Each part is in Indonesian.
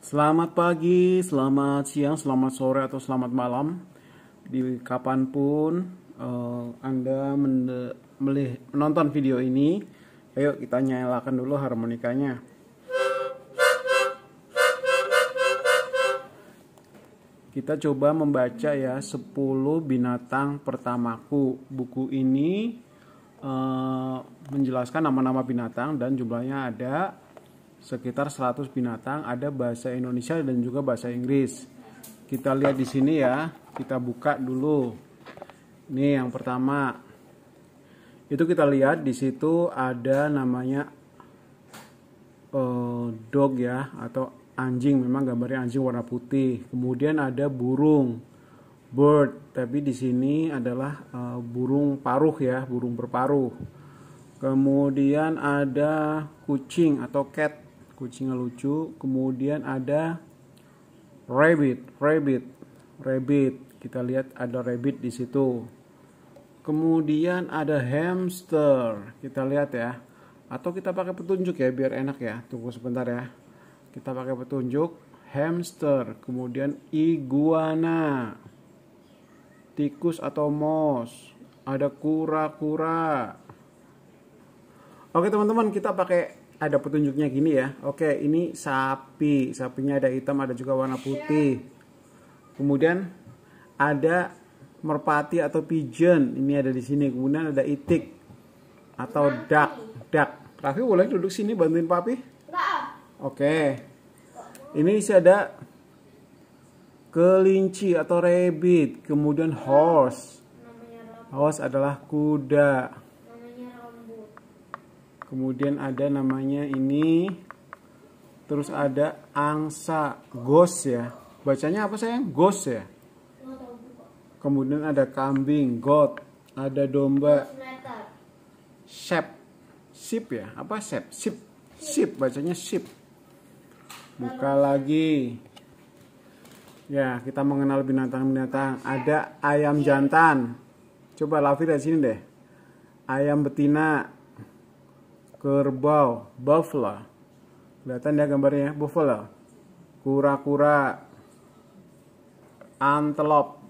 Selamat pagi, selamat siang, selamat sore, atau selamat malam. Di kapanpun Anda menonton video ini, ayo kita nyalakan dulu harmonikanya. Kita coba membaca ya 10 binatang pertamaku. Buku ini menjelaskan nama-nama binatang dan jumlahnya ada sekitar 100 binatang, ada bahasa Indonesia dan juga bahasa Inggris. Kita lihat di sini ya, kita buka dulu. Nih yang pertama. Itu kita lihat di situ ada namanya dog ya, atau anjing, memang gambarnya anjing warna putih. Kemudian ada burung, bird, tapi di sini adalah burung paruh ya, burung berparuh. Kemudian ada kucing atau cat, kucingnya lucu. Kemudian ada rabbit. Kita lihat ada rabbit di situ. Kemudian ada hamster. Kita lihat ya. Atau kita pakai petunjuk ya biar enak ya. Tunggu sebentar ya. Kita pakai petunjuk hamster. Kemudian iguana, tikus atau mouse. Ada kura-kura. Oke teman-teman, kita pakai ada petunjuknya gini ya. Oke, ini sapi, sapinya ada hitam, ada juga warna putih. Kemudian ada merpati atau pigeon, ini ada di sini. Kemudian ada itik atau duck. Rafi boleh duduk sini bantuin papi? Oke, ini sih ada kelinci atau rabbit. Kemudian horse adalah kuda. Kemudian ada namanya ini, terus ada angsa, ghost ya. Bacanya apa sayang? Ghost ya. Kemudian ada kambing, goat, ada domba, sheep ya. Apa sheep? Sheep bacanya sheep. Buka lagi. Ya, kita mengenal binatang-binatang. Ada ayam jantan. Coba Lavi dari sini deh. Ayam betina. Kerbau, buffalo, kelihatan ya gambarnya, buffalo, kura-kura, antelop,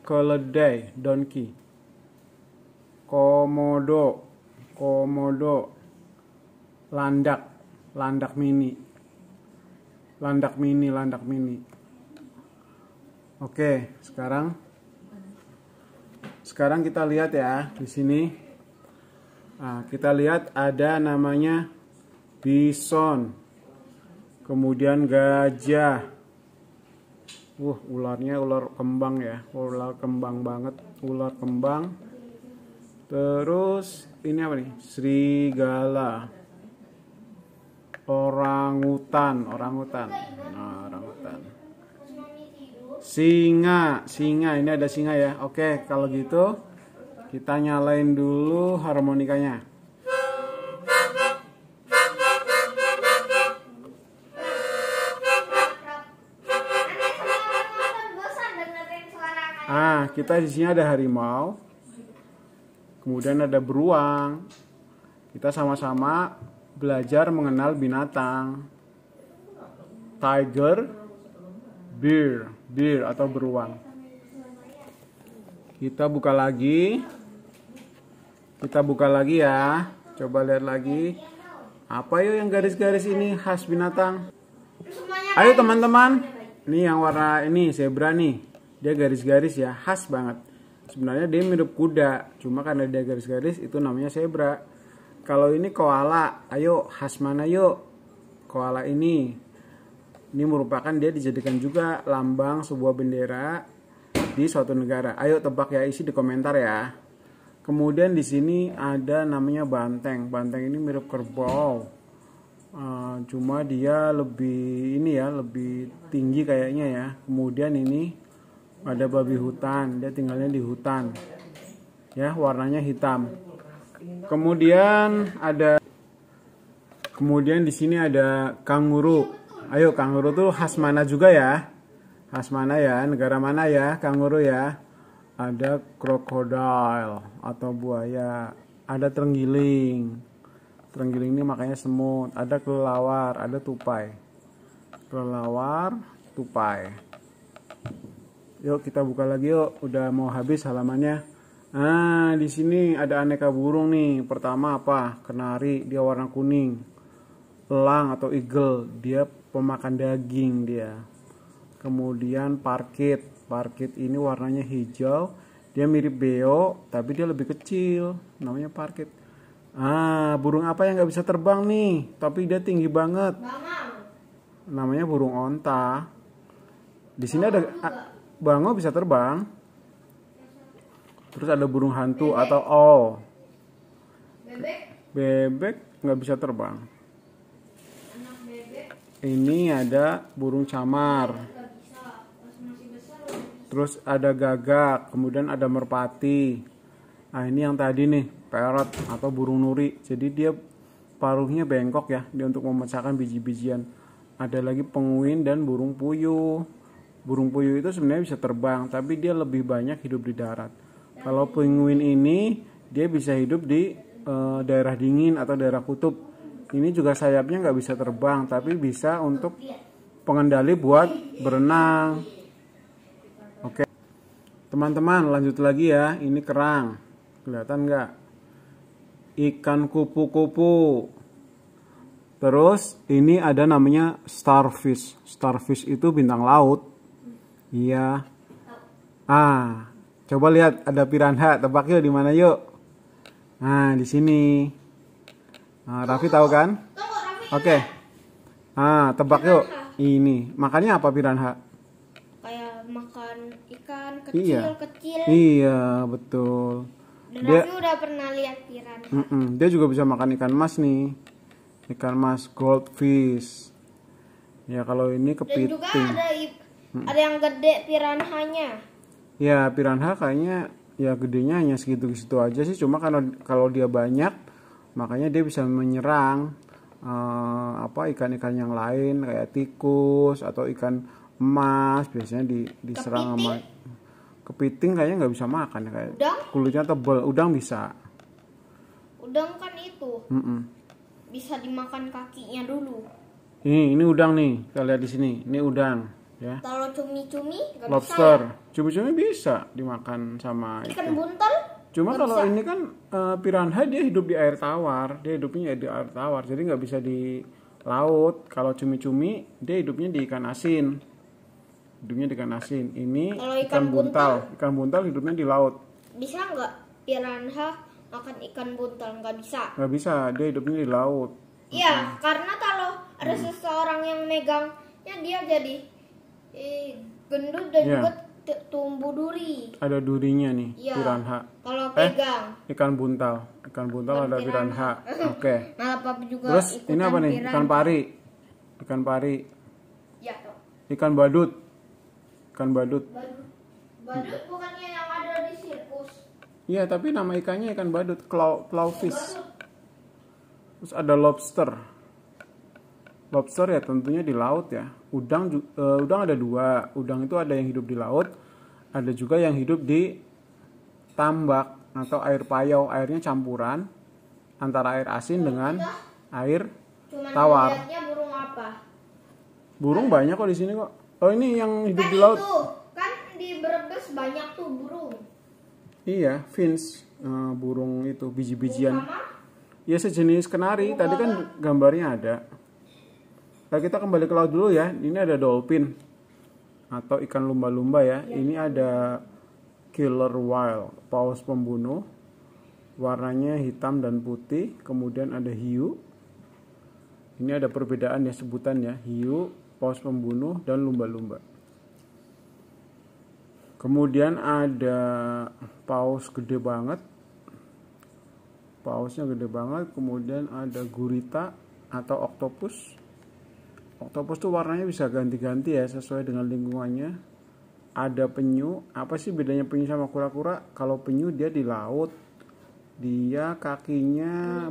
keledai, donkey, komodo, landak mini. Oke, sekarang kita lihat ya di sini. Nah, kita lihat ada namanya bison, kemudian gajah. Ularnya ular kembang ya, ular kembang banget, ular kembang. Terus ini apa nih? Serigala, orangutan. Nah, orangutan. Singa. Ini ada singa ya. Oke, kalau gitu kita nyalain dulu harmonikanya. Ah, kita di sini ada harimau. Kemudian ada beruang. Kita sama-sama belajar mengenal binatang. Tiger, bear atau beruang. Kita buka lagi ya. Coba lihat lagi. Apa yuk yang garis-garis ini khas binatang? Ayo teman-teman. Nih yang warna ini zebra nih. Dia garis-garis ya, khas banget. Sebenarnya dia mirip kuda, cuma karena dia garis-garis itu namanya zebra. Kalau ini koala, ayo khas mana yuk? Koala ini. Ini merupakan dia dijadikan juga lambang sebuah bendera di suatu negara. Ayo tebak ya, isi di komentar ya. Kemudian di sini ada namanya banteng. Banteng ini mirip kerbau, cuma dia lebih ini ya, lebih tinggi kayaknya ya. Kemudian ini ada babi hutan, dia tinggalnya di hutan, ya warnanya hitam. Kemudian di sini ada kanguru. Ayo kanguru tuh khas mana juga ya? Khas mana ya? Negara mana ya? Kanguru ya. Ada krokodil atau buaya, ada terenggiling ini makanya semut, ada kelelawar, ada tupai. Kelelawar, tupai. Yuk kita buka lagi yuk, udah mau habis halamannya. Nah, di sini ada aneka burung nih. Pertama apa? Kenari, dia warna kuning. Elang atau eagle, dia pemakan daging dia. Kemudian parkit. Parkit ini warnanya hijau. Dia mirip beo, tapi dia lebih kecil. Namanya parkit. Ah, burung apa yang nggak bisa terbang nih? Tapi dia tinggi banget. Namanya burung onta. Di sini ada bango bisa terbang. Terus ada burung hantu bebek. Atau owl. Bebek. Bebek nggak bisa terbang. Anak bebek. Ini ada burung camar. Nggak bisa. Masih besar, bisa. Terus ada gagak, kemudian ada merpati. Nah, ini yang tadi nih, parrot atau burung nuri. Jadi dia paruhnya bengkok ya, dia untuk memecahkan biji-bijian. Ada lagi penguin dan burung puyuh. Burung puyuh itu sebenarnya bisa terbang, tapi dia lebih banyak hidup di darat. Kalau penguin ini dia bisa hidup di daerah dingin atau daerah kutub. Ini juga sayapnya nggak bisa terbang, tapi bisa untuk pengendali buat berenang. Oke, teman-teman lanjut lagi ya. Ini kerang, kelihatan nggak? Ikan kupu-kupu. Terus ini ada namanya starfish. Starfish itu bintang laut. Iya. Ah. Coba lihat, ada piranha, tebak yuk di mana yuk. Nah, di sini. Nah, Raffi tahu kan? Oke. Okay. Nah, tebak piranha. Yuk. Ini, makannya apa piranha? Kayak makan ikan kecil-kecil. Iya. Iya, betul. Dan Raffi udah pernah lihat piranha. Dia juga bisa makan ikan mas nih. Ikan mas goldfish. Ya, kalau ini kepiting. Dan juga ada yang gede piranhanya. Ya, piranha kayaknya ya gedenya hanya segitu-segitu aja sih. Cuma kalau dia banyak, makanya dia bisa menyerang ikan-ikan yang lain kayak tikus atau ikan emas. Biasanya diserang kepiting. Kepiting kayaknya nggak bisa makan ya, kayak udang? Kulitnya tebal. Udang bisa. Udang kan itu bisa dimakan kakinya dulu. Ini udang nih. Kita lihat di sini. Ini udang. Ya. Kalau cumi-cumi nggak bisa. Lobster, cumi-cumi bisa dimakan sama ikan buntal. Cuma kalau ini kan piranha dia hidup di air tawar, dia hidupnya di air tawar, jadi nggak bisa di laut. Kalau cumi-cumi dia hidupnya di ikan asin, hidupnya di ikan asin. Ini kalo ikan buntal hidupnya di laut. Bisa nggak piranha makan ikan buntal? Nggak bisa. Nggak bisa, dia hidupnya di laut. Iya, karena kalau ada seseorang yang megangnya dia jadi gendut dan juga tumbuh duri. Ada durinya nih, piranha. Kalau pegang ikan buntal ada piranha. Oke. Terus ini apa nih? Piranha. Ikan pari. Ya, Ikan badut. Badut bukannya yang ada di sirkus? Iya, tapi nama ikannya ikan badut, clawfish. Terus ada lobster. Lobster ya tentunya di laut ya. Udang ada dua. Udang itu ada yang hidup di laut, ada juga yang hidup di tambak atau air payau. Airnya campuran antara air asin dengan air tawar. Burung apa? Burung banyak kok di sini kok. Oh, ini yang hidup di laut. Kan di Brebes banyak tuh burung. Iya, fins, burung itu biji-bijian. Ya, sejenis kenari. Tadi kan gambarnya ada. Nah, kita kembali ke laut dulu ya. Ini ada dolphin atau ikan lumba-lumba ya. Ini ada killer whale, paus pembunuh. Warnanya hitam dan putih. Kemudian ada hiu. Ini ada perbedaan ya sebutan ya. Hiu, paus pembunuh, dan lumba-lumba. Kemudian ada paus gede banget. Pausnya gede banget. Kemudian ada gurita atau oktopus. Oktopus tuh warnanya bisa ganti-ganti ya sesuai dengan lingkungannya. Ada penyu. Apa sih bedanya penyu sama kura-kura? Kalau penyu dia di laut, dia kakinya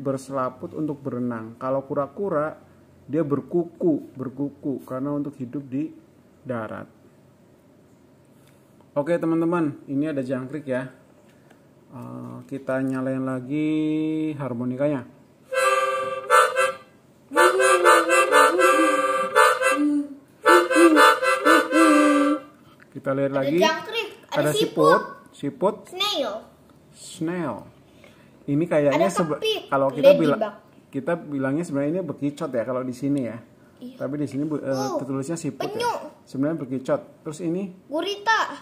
berselaput untuk berenang. Kalau kura-kura dia berkuku karena untuk hidup di darat. Oke teman-teman, ini ada jangkrik ya. Kita nyalain lagi harmonikanya. kita lihat lagi. Jangkrik, ada siput, snail. Ini kayaknya kalau kita bilangnya sebenarnya ini berkicot ya kalau di sini ya. Iya. Tapi di sini tertulisnya siput penyu. Ya. Sebenarnya berkicot. Terus ini gurita.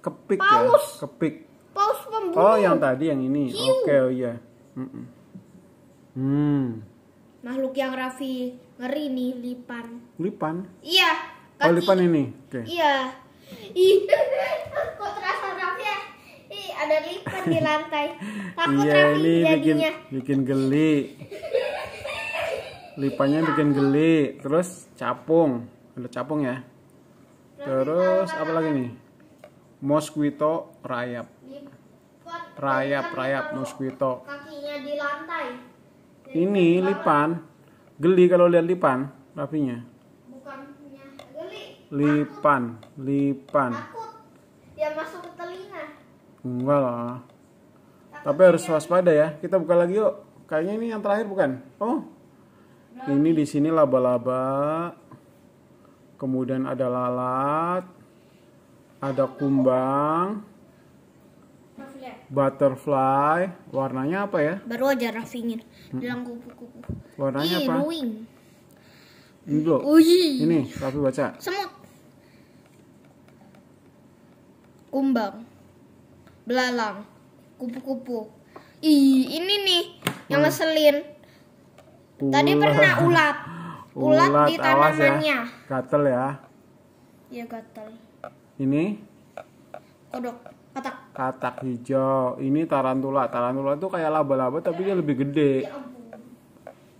Kepik paus. Ya, kepik. Paus pemburu. Oh, yang tadi yang ini. Oke, okay, oh iya. Makhluk yang Rafi ngeri nih, lipan. Lipan? Iya. Oh, lipan ini. Okay. Iya. Ih, kok terasa Rafi ya? Ih, ada lipan di lantai. Takut iya, Rafi ini jadinya. Bikin geli. Lipannya bikin geli. Terus capung. Ada capung ya. Terus apa lagi nih? Mosquito rayap. Rayap mosquito. Kakinya di lantai. Ini lipan. Geli kalau lihat lipan Rafinya. Lipan. Takut. Dia masuk ke telinga. Enggak lah. Tapi harus waspada ya. Kita buka lagi yuk. Kayaknya ini yang terakhir bukan? Oh. Berani. Ini di sini laba-laba. Kemudian ada lalat. Ada kumbang. Butterfly. Warnanya apa ya? Baru aja Rafinya bilang kupu-kupu. Warnanya apa? Ruin. Ini loh. Ini, Rafi baca. Semut. Kumbang. Belalang. Kupu-kupu. Ih, ini nih yang ngeselin. Tadi pernah ulat. Ulat di tanamannya. Ya. Gatel ya. Iya, gatel. Ini? Kodok, katak. Katak hijau. Ini tarantula. Tarantula itu kayak laba-laba tapi dia lebih gede.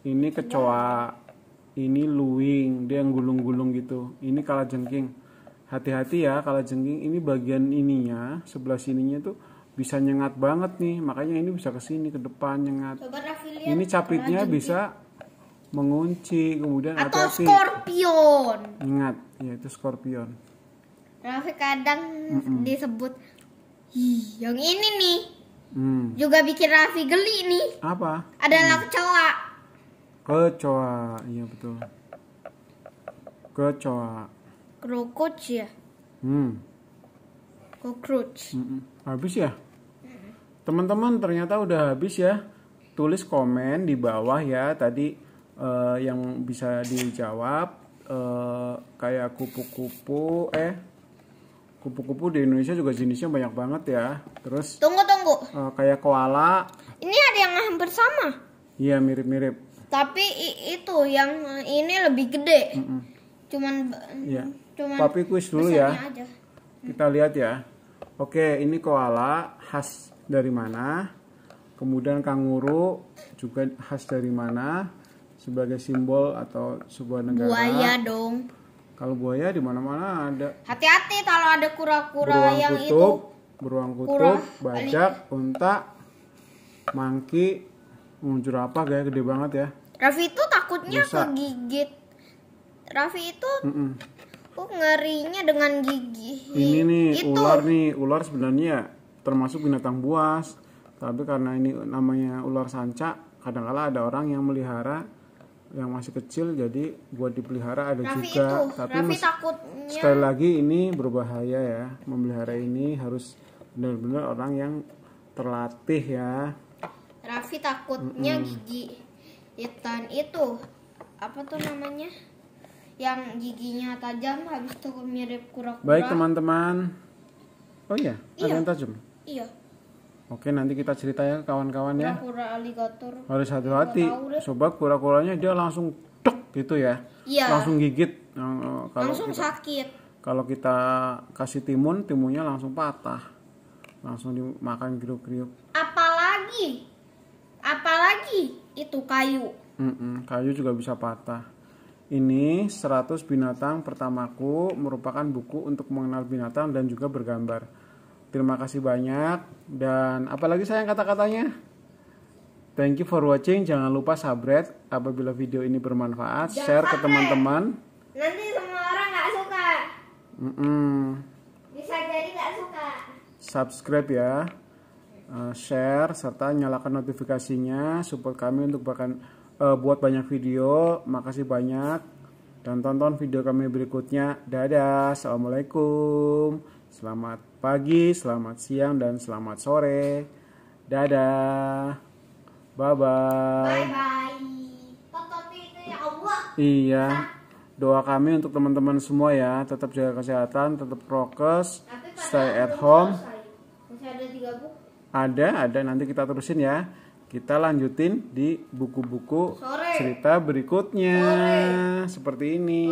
Ini kecoa. Ini luwing, dia yang gulung-gulung gitu. Ini kalajengking. Hati-hati ya kalajengking. Ini bagian ininya, sebelah sininya tuh bisa nyengat banget nih. Makanya ini bisa ke sini ke depan nyengat. Ini capitnya bisa mengunci, kemudian atau skorpion. Ingat, ya itu skorpion. Rafi kadang disebut yang ini nih. Juga bikin Rafi geli nih. Apa? Adalah kecoa. Kecoa, iya betul. Kecoa. Cockroach ya. Cockroach. Habis ya. Teman-teman ternyata udah habis ya. Tulis komen di bawah ya tadi yang bisa dijawab kayak kupu-kupu. Kupu-kupu di Indonesia juga jenisnya banyak banget ya. Terus. Tunggu. Kayak koala. Ini ada yang hampir sama. Iya mirip-mirip. Tapi itu yang ini lebih gede. Cuman Papi kuis dulu ya. Kita lihat ya. Oke, ini koala khas dari mana? Kemudian kanguru juga khas dari mana? Sebagai simbol atau sebuah negara. Buaya dong. Kalau buaya di mana-mana ada. Hati-hati kalau ada kura-kura yang itu. Beruang kutub, bajak, unta, mangki, jerapah kayak gede banget ya. Rafi itu takutnya kegigit. Rafi itu ngerinya dengan gigi. Ini nih itu. Ular nih. Ular sebenarnya termasuk binatang buas. Tapi karena ini namanya ular sanca, kadang-kadang ada orang yang melihara yang masih kecil, jadi buat dipelihara ada Rafi juga. Itu. Tapi takutnya. Sekali lagi ini berbahaya ya. Memelihara ini harus benar-benar orang yang terlatih ya. Rafi takutnya gigi hitam itu apa tuh namanya yang giginya tajam habis itu mirip kura-kura. Baik teman-teman. Oh iya, ada yang tajam. Iya. Oke, nanti kita ceritain kawan-kawan ya. Kura-kura alligator. Harus hati-hati. Sobat, kura-kuranya dia langsung dok gitu ya. Iya. Langsung gigit. Langsung sakit. Kalau kita kasih timun, timunnya langsung patah. Langsung dimakan kriuk-kriuk. Apalagi itu kayu. Kayu juga bisa patah. Ini 100 binatang pertamaku merupakan buku untuk mengenal binatang dan juga bergambar. Terima kasih banyak. Dan apalagi sayang kata-katanya. Thank you for watching. Jangan lupa subscribe apabila video ini bermanfaat. Jangan share ke teman-teman. Nanti semua orang nggak suka. Bisa jadi nggak suka. Subscribe ya. Share serta nyalakan notifikasinya, support kami untuk buat banyak video. Makasih banyak dan tonton video kami berikutnya. Dadah, assalamualaikum. Selamat pagi, selamat siang, dan selamat sore. Dadah. Bye-bye. Iya. Doa kami untuk teman-teman semua ya, tetap jaga kesehatan, tetap prokes, stay at home. Ada nanti kita terusin ya. Kita lanjutin di buku-buku cerita berikutnya. Seperti ini.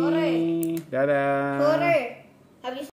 Dadah.